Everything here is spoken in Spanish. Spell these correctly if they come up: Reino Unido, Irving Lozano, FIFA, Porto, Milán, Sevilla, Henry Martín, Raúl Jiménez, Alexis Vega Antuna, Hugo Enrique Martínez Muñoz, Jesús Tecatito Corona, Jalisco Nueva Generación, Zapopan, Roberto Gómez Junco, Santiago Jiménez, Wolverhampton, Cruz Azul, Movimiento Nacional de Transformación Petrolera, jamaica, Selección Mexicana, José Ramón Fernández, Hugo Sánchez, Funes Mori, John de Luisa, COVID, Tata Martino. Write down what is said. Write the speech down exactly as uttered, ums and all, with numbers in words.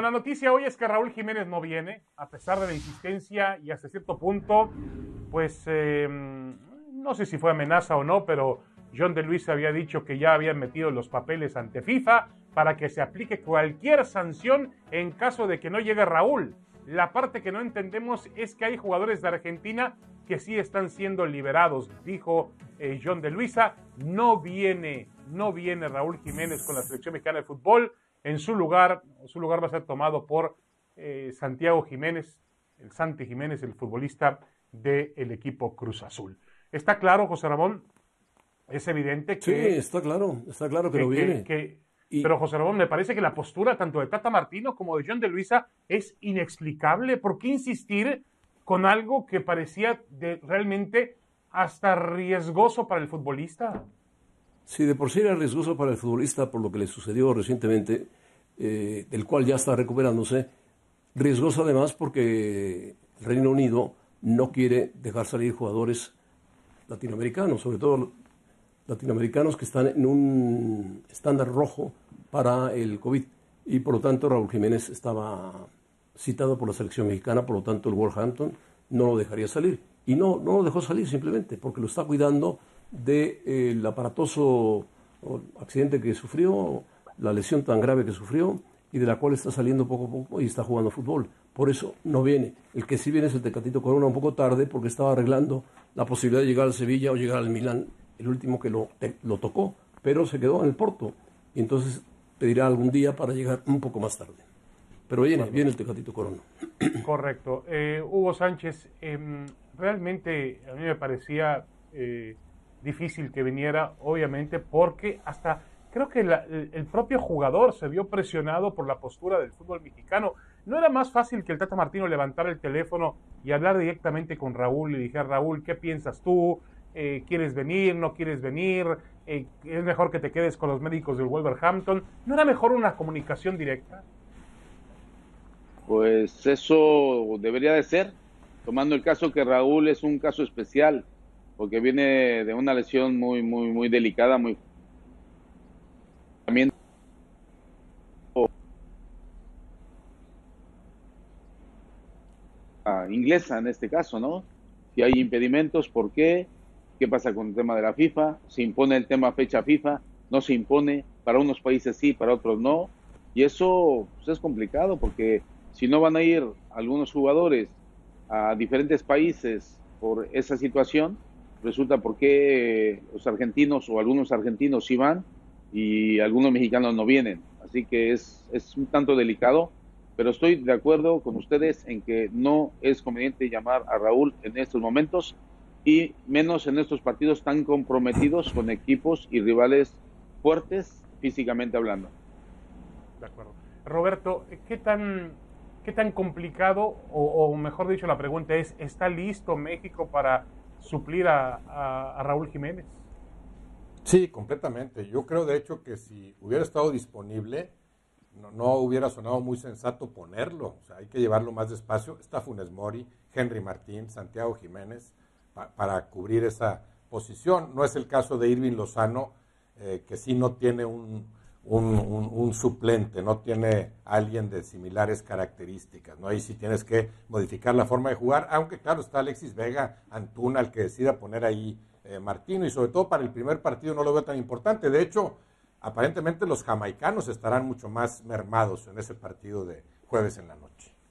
La noticia hoy es que Raúl Jiménez no viene, a pesar de la insistencia y hasta cierto punto, pues eh, no sé si fue amenaza o no, pero John de Luisa había dicho que ya habían metido los papeles ante FIFA para que se aplique cualquier sanción en caso de que no llegue Raúl. La parte que no entendemos es que hay jugadores de Argentina que sí están siendo liberados, dijo eh, John de Luisa. No viene, no viene Raúl Jiménez con la selección mexicana de fútbol. En su lugar, su lugar va a ser tomado por eh, Santiago Jiménez, el Santi Jiménez, el futbolista del equipo Cruz Azul. ¿Está claro, José Ramón? Es evidente que... Sí, está claro, está claro que, que no viene. Que, y... Pero, José Ramón, me parece que la postura tanto de Tata Martino como de John de Luisa es inexplicable. ¿Por qué insistir con algo que parecía de, realmente hasta riesgoso para el futbolista? Sí, de por sí era riesgoso para el futbolista por lo que le sucedió recientemente, eh, del cual ya está recuperándose. Riesgoso además porque el Reino Unido no quiere dejar salir jugadores latinoamericanos, sobre todo latinoamericanos que están en un estándar rojo para el COVID. Y por lo tanto Raúl Jiménez estaba citado por la selección mexicana, por lo tanto el Wolverhampton no lo dejaría salir. Y no, no lo dejó salir simplemente porque lo está cuidando del aparatoso accidente que sufrió, la lesión tan grave que sufrió y de la cual está saliendo poco a poco y está jugando fútbol. Por eso no viene. El que sí viene es el Tecatito Corona un poco tarde porque estaba arreglando la posibilidad de llegar al Sevilla o llegar al Milán, el último que lo, te, lo tocó, pero se quedó en el Porto. Y entonces pedirá algún día para llegar un poco más tarde. Pero viene, bueno, viene el Tecatito Corona. Correcto. Eh, Hugo Sánchez, eh, realmente a mí me parecía... Eh, difícil que viniera, obviamente, porque hasta creo que la, el, el propio jugador se vio presionado por la postura del fútbol mexicano. ¿No era más fácil que el Tata Martino levantara el teléfono y hablar directamente con Raúl y dijera, Raúl, ¿qué piensas tú? Eh, ¿Quieres venir? ¿No quieres venir? Eh, ¿Es mejor que te quedes con los médicos del Wolverhampton? ¿No era mejor una comunicación directa? Pues eso debería de ser, tomando el caso que Raúl es un caso especial, porque viene de una lesión muy, muy, muy delicada, muy... También... Ah, inglesa en este caso, ¿no? Si hay impedimentos, ¿por qué? ¿Qué pasa con el tema de la FIFA? ¿Se impone el tema fecha FIFA? ¿No se impone? Para unos países sí, para otros no. Y eso pues, es complicado, porque si no van a ir algunos jugadores a diferentes países por esa situación, resulta por qué los argentinos o algunos argentinos sí van y algunos mexicanos no vienen. Así que es, es un tanto delicado, pero estoy de acuerdo con ustedes en que no es conveniente llamar a Raúl en estos momentos y menos en estos partidos tan comprometidos con equipos y rivales fuertes físicamente hablando. De acuerdo. Roberto, ¿qué tan... ¿Qué tan complicado, o, o mejor dicho, la pregunta es, ¿está listo México para suplir a, a, a Raúl Jiménez? Sí, completamente. Yo creo, de hecho, que si hubiera estado disponible, no, no hubiera sonado muy sensato ponerlo. O sea, hay que llevarlo más despacio. Está Funes Mori, Henry Martín, Santiago Jiménez, pa, para cubrir esa posición. No es el caso de Irving Lozano, eh, que sí no tiene un... Un, un, un suplente, no tiene alguien de similares características, ¿no? Ahí sí tienes que modificar la forma de jugar, aunque claro, está Alexis Vega Antuna, el que decida poner ahí eh, Martino, y sobre todo para el primer partido no lo veo tan importante. De hecho, aparentemente los jamaicanos estarán mucho más mermados en ese partido de jueves en la noche.